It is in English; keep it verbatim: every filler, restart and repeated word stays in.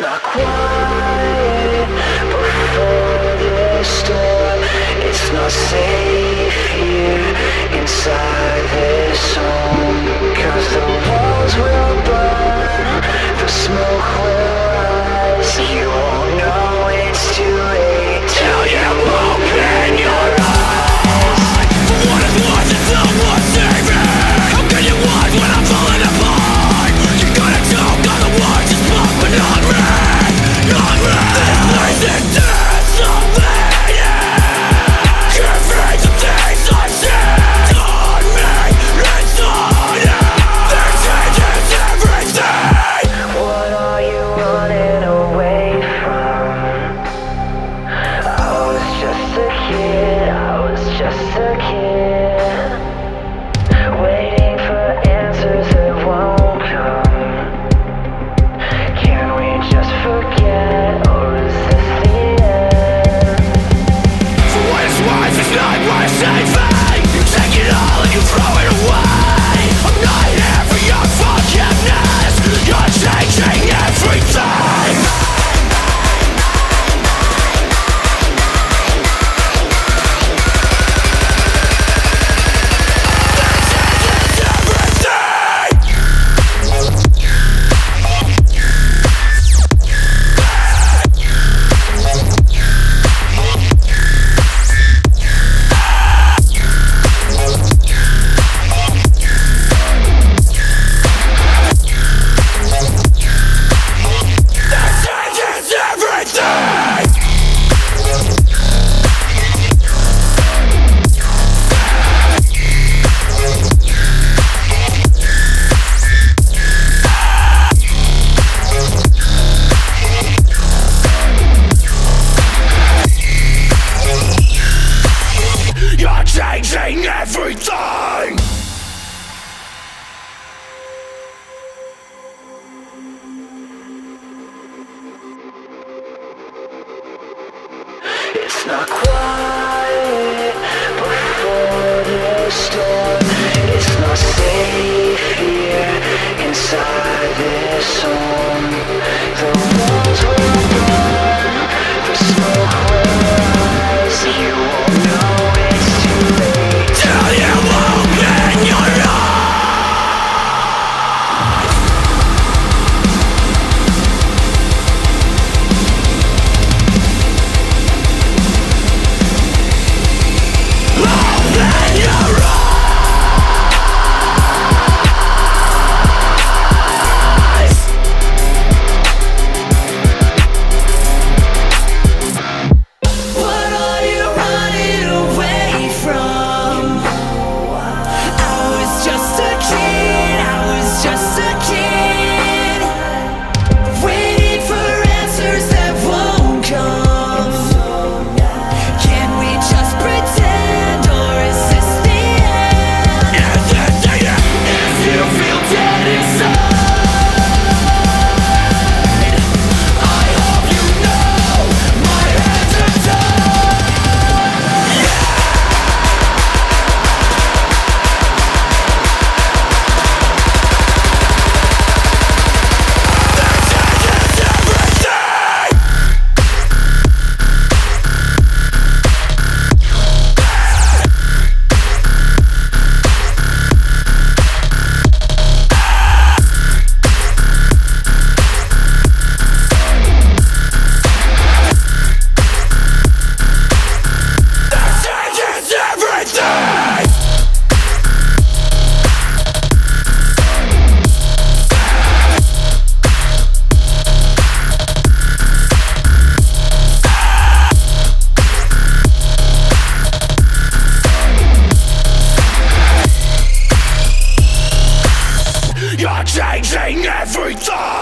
not quiet before the storm. It's not safe here inside this home, 'cause the walls will burn, the smoke will rise. You won't know it's too late till you open your eyes. What is life if no one's saving? How can you hide when I'm falling apart? You gotta choke on the words you spoke, but not red, not red. This place is dead, something. It's not quiet before the storm. It's not safe here inside this home. The walls will burn, the smoke will rise. You won't know it's too late till you open your eyes. Changing everything.